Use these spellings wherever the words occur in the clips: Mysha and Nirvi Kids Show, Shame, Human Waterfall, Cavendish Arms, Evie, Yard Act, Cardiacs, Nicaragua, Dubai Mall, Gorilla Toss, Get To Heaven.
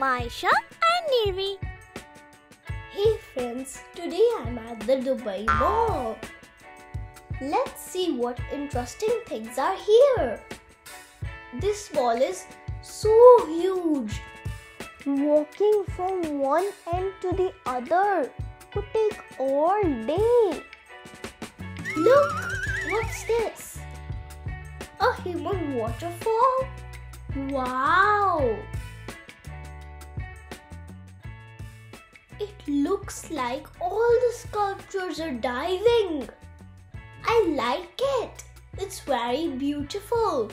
Mysha and Nirvi. Hey friends, today I'm at the Dubai Mall. Let's see what interesting things are here. This mall is so huge. Walking from one end to the other could take all day. Look, what's this? A human waterfall? Wow! It looks like all the sculptures are diving. I like it. It's very beautiful.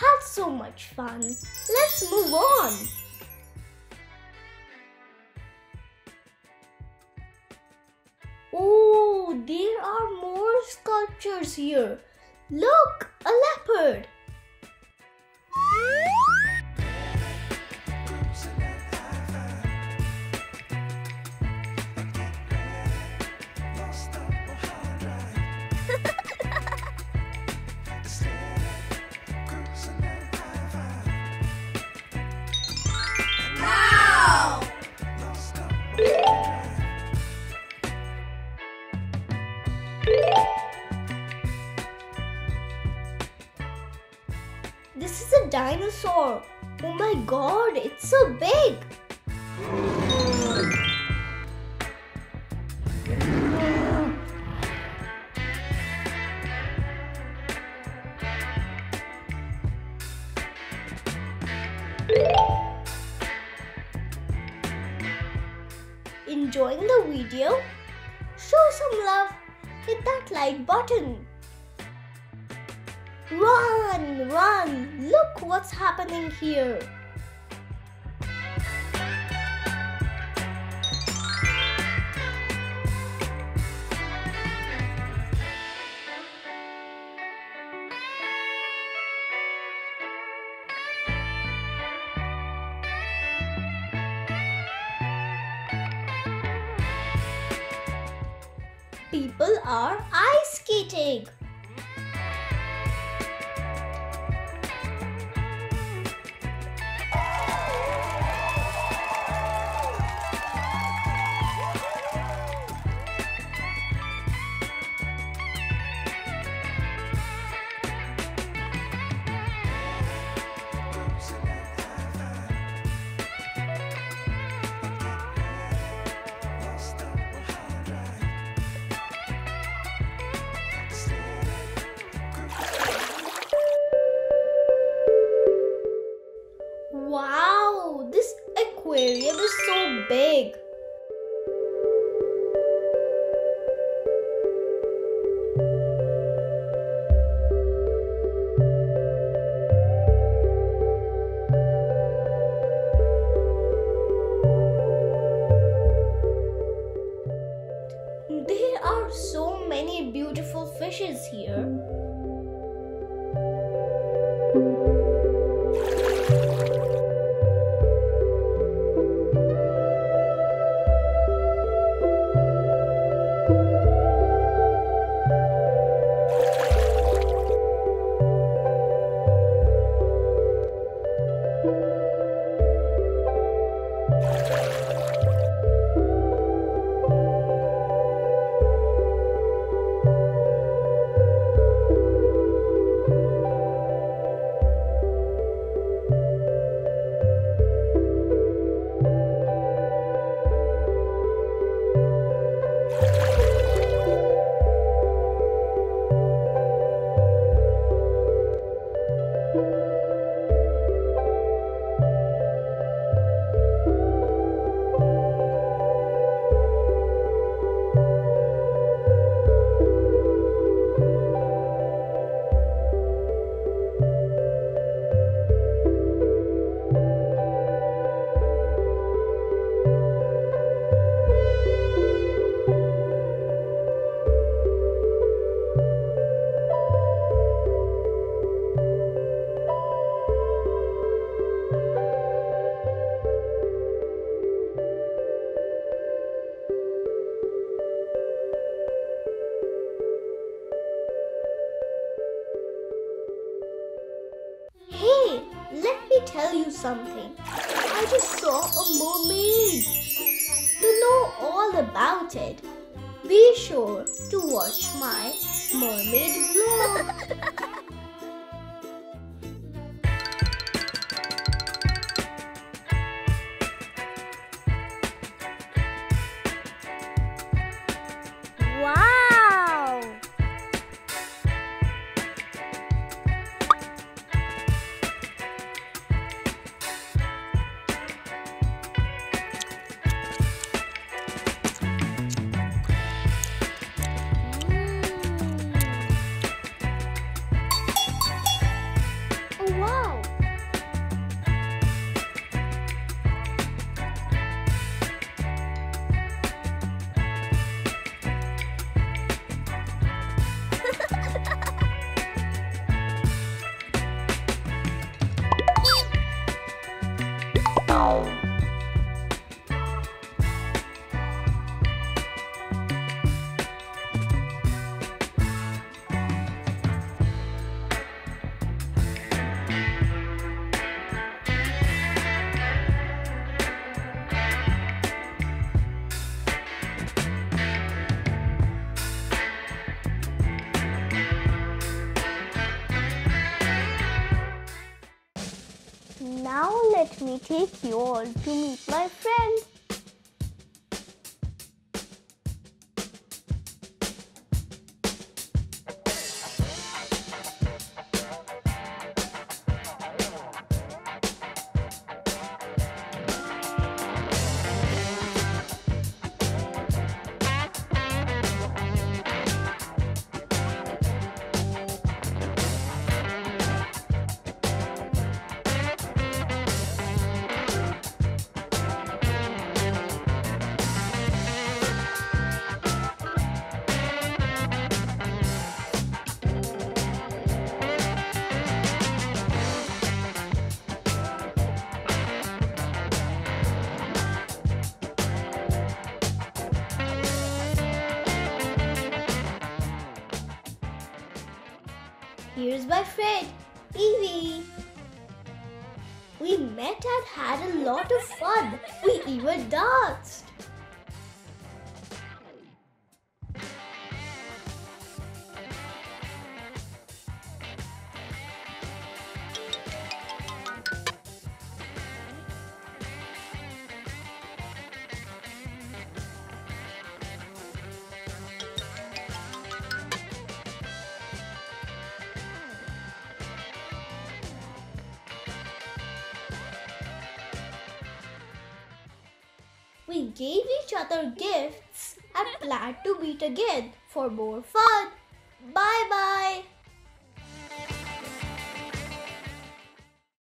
Had so much fun. Let's move on. Oh, there are more sculptures here. Look, a leopard. This is a dinosaur. Oh my god, it's so big. Enjoying the video? Show some love. Hit that like button. Run, run! Look what's happening here. People are ice skating. Wow, this aquarium is so big. There are so many beautiful fishes here. tell you something. I just saw a mermaid. To know all about it, be sure to watch my mermaid vlog. Now let me take you all to meet my friend. Here's my friend, Evie. We met and had a lot of fun. We even danced. We gave each other gifts and planned to meet again for more fun. Bye bye!